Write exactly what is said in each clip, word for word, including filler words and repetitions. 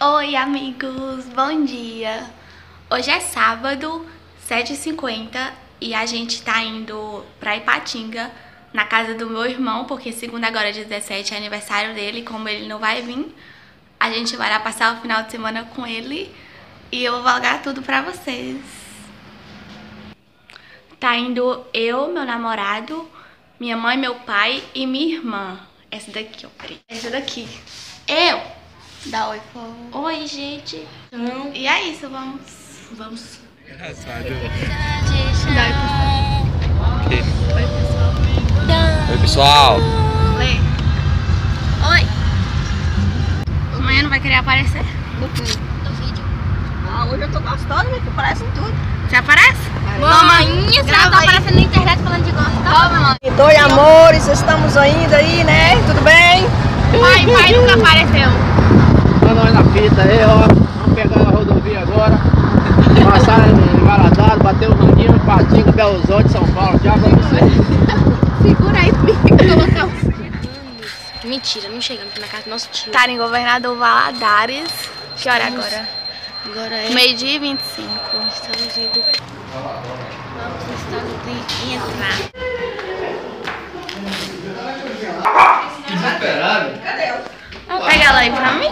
Oi amigos, bom dia! Hoje é sábado, sete e cinquenta, e a gente tá indo pra Ipatinga, na casa do meu irmão, porque segunda agora, dia dezessete, é aniversário dele, como ele não vai vir, a gente vai lá passar o final de semana com ele e eu vou vlogar tudo pra vocês. Tá indo eu, meu namorado, minha mãe, meu pai e minha irmã. Essa daqui, ó, peraí. Essa daqui. Eu! Dá oi, por favor. Oi, gente. Então, e é isso, vamos. Vamos. Engraçado. Dá oi, pessoal. Oi, pessoal. Oi. Oi. Amanhã não vai querer aparecer? No vídeo. Ah, hoje eu tô gostosa, né? Que parece tudo. Você aparece? Mamanha, você não tá aparecendo na internet falando de gostosa. Oi, amores. Estamos ainda aí, né? Tudo bem? Pai, pai nunca apareceu. Nós na fita aí, ó. Vamos pegar a rodovia agora. Passar em Valadares, bater o Raninho, Ipatinga, Belo Horizonte, São Paulo. Já vamos aí. Segura aí, colocar o. Mentira, não chegamos na casa do nosso tio. Tá em Governador Valadares. Que hora estamos... agora? Agora é. meio-dia e vinte e cinco. Estamos indo. Vamos estar no tempinho entrar. Desesperado? Cadê eu? Pega ela aí pra mim.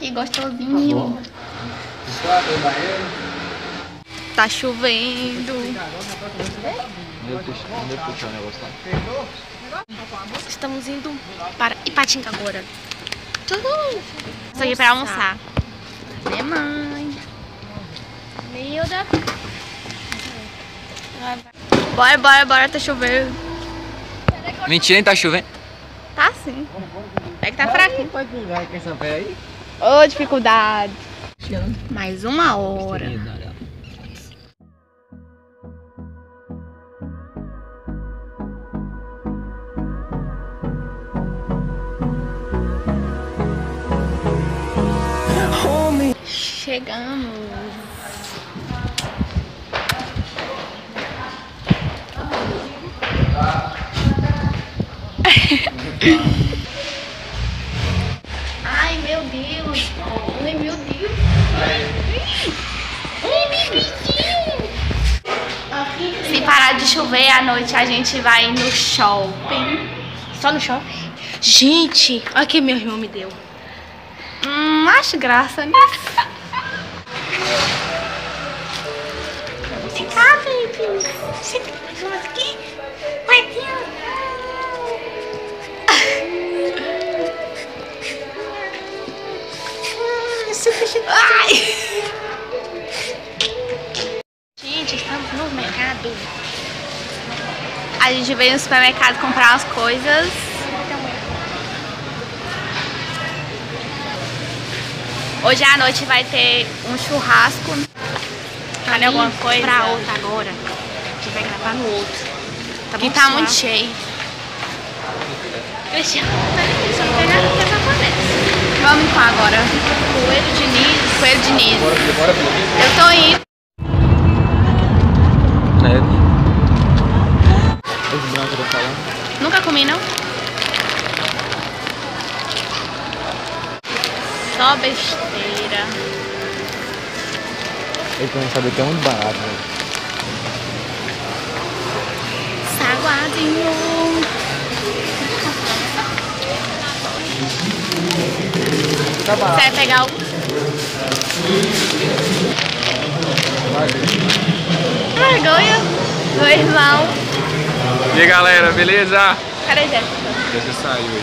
Que gostosinho. Tá chovendo. Estamos indo para Ipatinga agora. Estou aqui pra almoçar. Até mais. Milda. Bora, bora, bora, tá chovendo. Mentira, hein, tá chovendo? Tá sim. É que tá fraquinho. Ô, oh, dificuldade. Mais uma hora. Chegamos. Ai, meu Deus. Ai, meu Deus. Ai, bebezinho. Se parar de chover à noite, a gente vai no shopping. Só no shopping? Gente, olha que meu irmão me deu. Hum, acho graça, né? Vem cá, Felipe. Você tem mais umas aqui? Vai, Deus. Ai. Gente, estamos no mercado. A gente veio no supermercado comprar umas coisas. Hoje à noite vai ter um churrasco. Cadê alguma coisa? Pra outra agora. A gente vai gravar no outro. Tá bom, tá muito cheio. Cristiano, só não tem nada pra fazer. Vamos então agora. Coelho de Niz. Coelho de Niz. Bora, bora, bora. Eu tô indo. Neve. Nunca comi, não? Só besteira. Eu quero saber que é muito barato. Né? Saguadinho. Você vai pegar o... Vergonha do irmão. E aí, galera, beleza? Cadê a Jéssica? Jéssica saiu aí.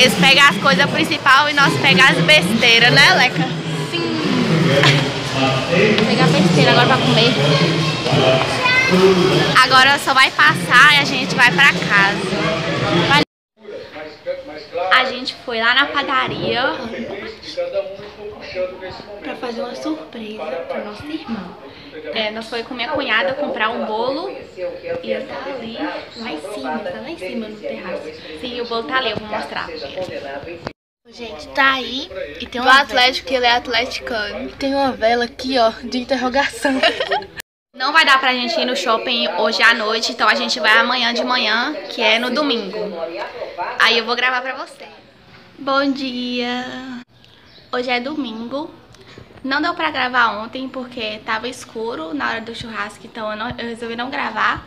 Eles pegam as coisas principais e nós pegamos as besteiras, né, Leca? Sim. Vou pegar besteira agora pra comer. Agora só vai passar e a gente vai pra casa. Valeu. A gente foi lá na padaria pra fazer uma surpresa pro nosso irmão. é, nós foi com minha cunhada comprar um bolo e ele tá ali, lá em cima, tá lá em cima no terraço. Sim, o bolo tá ali, eu vou mostrar pra ele. Gente, tá aí e tem um Atlético, que ele é atleticano. Tem uma vela aqui, ó, de interrogação. Não vai dar pra gente ir no shopping hoje à noite, então a gente vai amanhã de manhã, que é no domingo. Aí eu vou gravar pra vocês. Bom dia! Hoje é domingo. Não deu pra gravar ontem porque tava escuro na hora do churrasco, então eu, não, eu resolvi não gravar.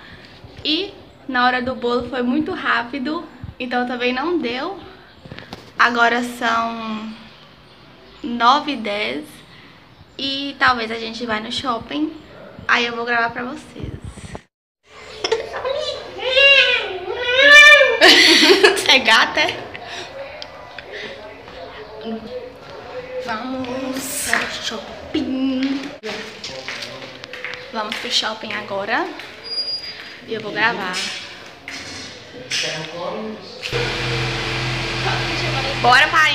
E na hora do bolo foi muito rápido, então também não deu. Agora são nove e dez e talvez a gente vá no shopping. Aí eu vou gravar pra vocês. Você é gata, é? Vamos para o shopping. Vamos pro shopping agora. E eu vou gravar. Bora, pai!